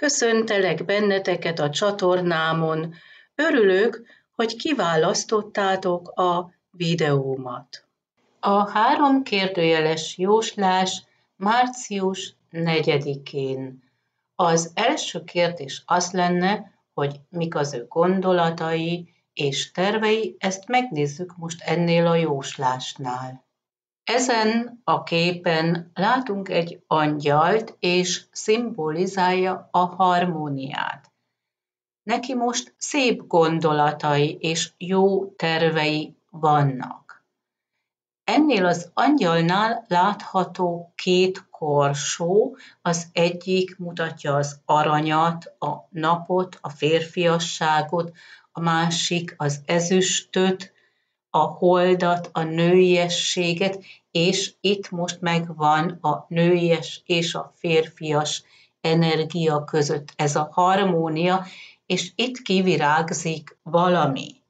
Köszöntelek benneteket a csatornámon. Örülök, hogy kiválasztottátok a videómat. A három kérdőjeles jóslás március 4-én. Az első kérdés az lenne, hogy mik az ő gondolatai és tervei, ezt megnézzük most ennél a jóslásnál. Ezen a képen látunk egy angyalt, és szimbolizálja a harmóniát. Neki most szép gondolatai és jó tervei vannak. Ennél az angyalnál látható két korsó, az egyik mutatja az aranyat, a napot, a férfiasságot, a másik az ezüstöt, a holdat, a nőiességet, és itt most megvan a nőies és a férfias energia között ez a harmónia, és itt kivirágzik valami.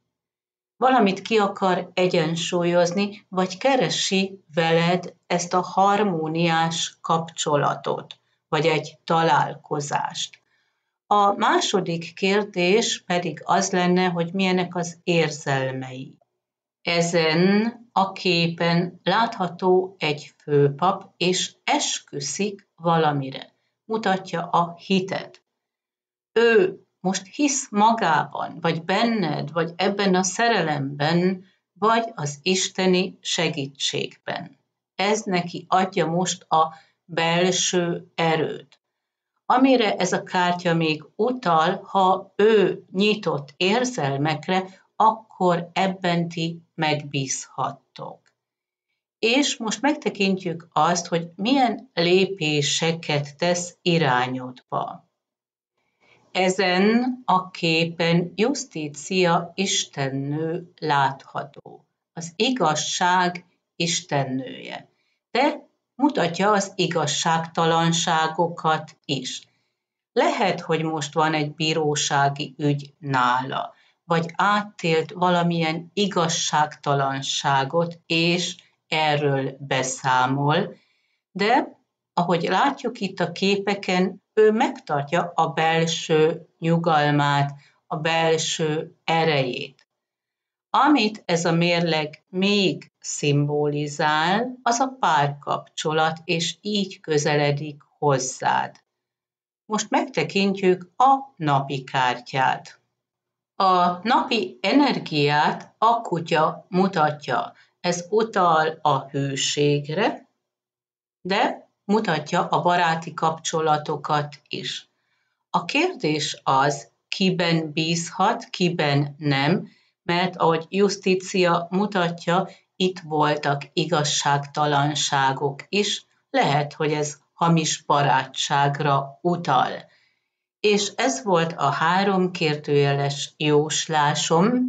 Valamit ki akar egyensúlyozni, vagy keresi veled ezt a harmóniás kapcsolatot, vagy egy találkozást. A második kérdés pedig az lenne, hogy milyenek az érzelmei. Ezen a képen látható egy főpap, és esküszik valamire. Mutatja a hitet. Ő most hisz magában, vagy benned, vagy ebben a szerelemben, vagy az isteni segítségben. Ez neki adja most a belső erőt. Amire ez a kártya még utal, ha ő nyitott érzelmekre, akkor ebben ti megbízhattok. És most megtekintjük azt, hogy milyen lépéseket tesz irányodba. Ezen a képen Justícia istennő látható, az igazság istennője, de mutatja az igazságtalanságokat is. Lehet, hogy most van egy bírósági ügy nála, vagy átélt valamilyen igazságtalanságot, és erről beszámol, de ahogy látjuk itt a képeken, ő megtartja a belső nyugalmát, a belső erejét. Amit ez a mérleg még szimbolizál, az a párkapcsolat, és így közeledik hozzád. Most megtekintjük a napi kártyát. A napi energiát a kutya mutatja. Ez utal a hűségre, de mutatja a baráti kapcsolatokat is. A kérdés az, kiben bízhat, kiben nem, mert ahogy Justícia mutatja, itt voltak igazságtalanságok is, lehet, hogy ez hamis barátságra utal. És ez volt a három kérdőjeles jóslásom,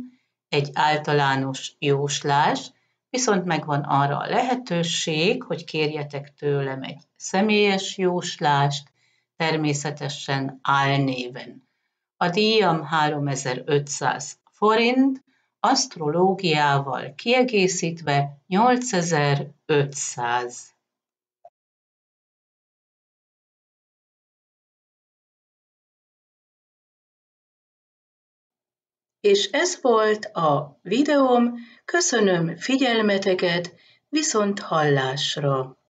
egy általános jóslás, viszont megvan arra a lehetőség, hogy kérjetek tőlem egy személyes jóslást, természetesen álnéven. A díjam 3500 forint, asztrológiával kiegészítve 8500. És ez volt a videóm, köszönöm figyelmeteket, viszont hallásra!